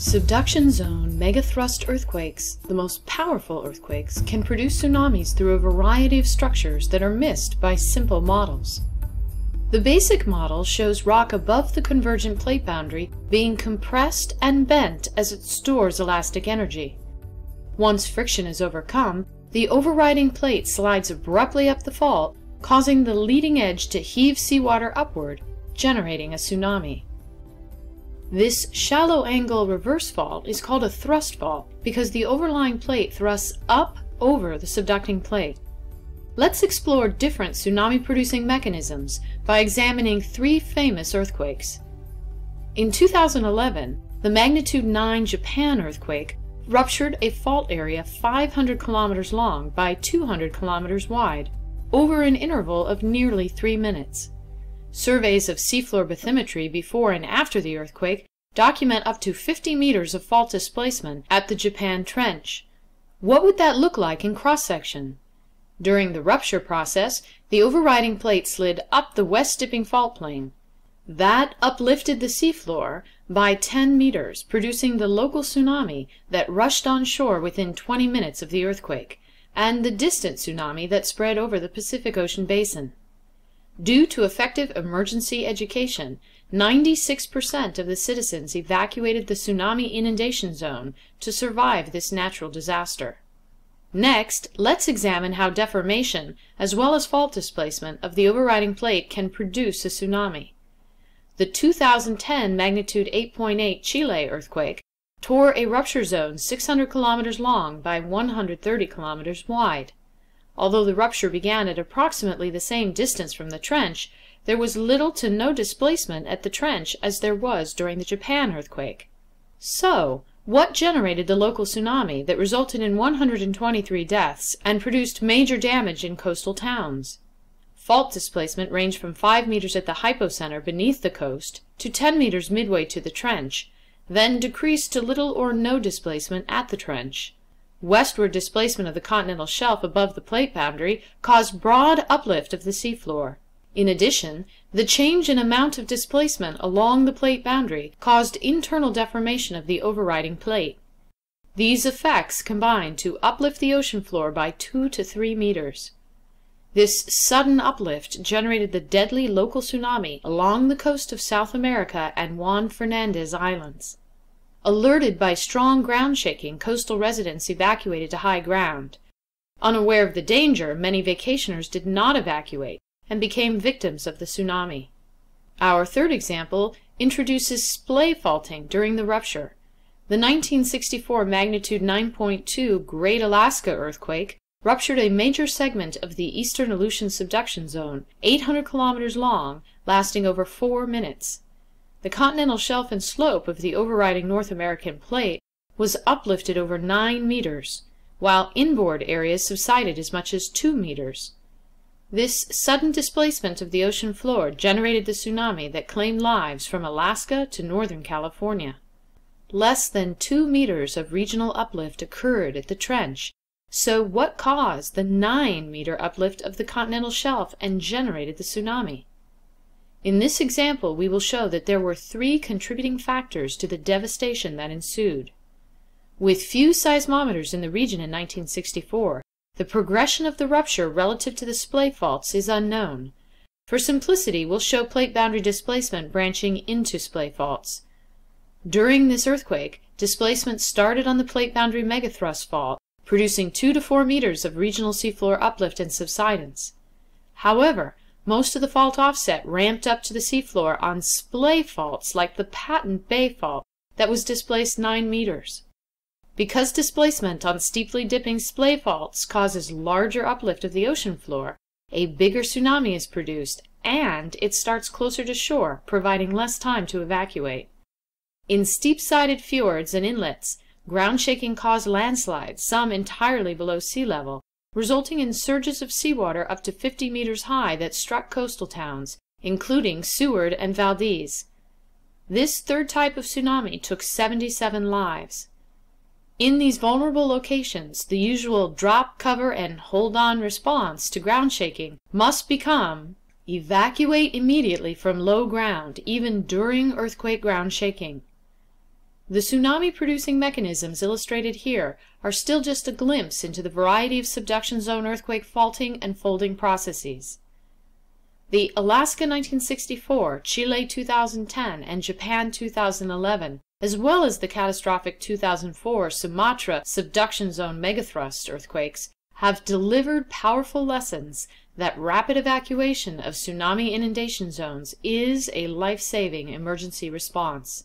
Subduction zone megathrust earthquakes, the most powerful earthquakes, can produce tsunamis through a variety of structures that are missed by simple models. The basic model shows rock above the convergent plate boundary being compressed and bent as it stores elastic energy. Once friction is overcome, the overriding plate slides abruptly up the fault, causing the leading edge to heave seawater upward, generating a tsunami. This shallow angle reverse fault is called a thrust fault because the overlying plate thrusts up over the subducting plate. Let's explore different tsunami-producing mechanisms by examining three famous earthquakes. In 2011, the magnitude 9 Japan earthquake ruptured a fault area 500 kilometers long by 200 kilometers wide over an interval of nearly 3 minutes. Surveys of seafloor bathymetry before and after the earthquake document up to 50 meters of fault displacement at the Japan Trench. What would that look like in cross-section? During the rupture process, the overriding plate slid up the west-dipping fault plane. That uplifted the seafloor by 10 meters, producing the local tsunami that rushed on shore within 20 minutes of the earthquake, and the distant tsunami that spread over the Pacific Ocean basin. Due to effective emergency education, 96% of the citizens evacuated the tsunami inundation zone to survive this natural disaster. Next, let's examine how deformation, as well as fault displacement, of the overriding plate can produce a tsunami. The 2010 magnitude 8.8 Chile earthquake tore a rupture zone 600 kilometers long by 130 kilometers wide. Although the rupture began at approximately the same distance from the trench, there was little to no displacement at the trench as there was during the Japan earthquake. So, what generated the local tsunami that resulted in 123 deaths and produced major damage in coastal towns? Fault displacement ranged from 5 meters at the hypocenter beneath the coast to 10 meters midway to the trench, then decreased to little or no displacement at the trench. Westward displacement of the continental shelf above the plate boundary caused broad uplift of the seafloor. In addition, the change in amount of displacement along the plate boundary caused internal deformation of the overriding plate. These effects combined to uplift the ocean floor by 2 to 3 meters. This sudden uplift generated the deadly local tsunami along the coast of South America and Juan Fernandez Islands. Alerted by strong ground shaking, coastal residents evacuated to high ground. Unaware of the danger, many vacationers did not evacuate and became victims of the tsunami. Our third example introduces splay faulting during the rupture. The 1964 magnitude 9.2 Great Alaska earthquake ruptured a major segment of the eastern Aleutian subduction zone, 800 kilometers long, lasting over 4 minutes. The continental shelf and slope of the overriding North American plate was uplifted over 9 meters, while inboard areas subsided as much as 2 meters. This sudden displacement of the ocean floor generated the tsunami that claimed lives from Alaska to northern California. Less than 2 meters of regional uplift occurred at the trench, so what caused the 9-meter uplift of the continental shelf and generated the tsunami? In this example, we will show that there were 3 contributing factors to the devastation that ensued. With few seismometers in the region in 1964, the progression of the rupture relative to the splay faults is unknown. For simplicity, we'll show plate boundary displacement branching into splay faults. During this earthquake, displacement started on the plate boundary megathrust fault, producing 2 to 4 meters of regional seafloor uplift and subsidence. However, most of the fault offset ramped up to the seafloor on splay faults like the Patton Bay fault that was displaced 9 meters. Because displacement on steeply dipping splay faults causes larger uplift of the ocean floor, a bigger tsunami is produced and it starts closer to shore, providing less time to evacuate. In steep-sided fjords and inlets, ground shaking caused landslides, some entirely below sea level, resulting in surges of seawater up to 50 meters high that struck coastal towns, including Seward and Valdez. This third type of tsunami took 77 lives. In these vulnerable locations, the usual drop, cover, and hold-on response to ground shaking must become evacuate immediately from low ground, even during earthquake ground shaking. The tsunami-producing mechanisms illustrated here are still just a glimpse into the variety of subduction zone earthquake faulting and folding processes. The Alaska 1964, Chile 2010, and Japan 2011, as well as the catastrophic 2004 Sumatra subduction zone megathrust earthquakes, have delivered powerful lessons that rapid evacuation of tsunami inundation zones is a life-saving emergency response.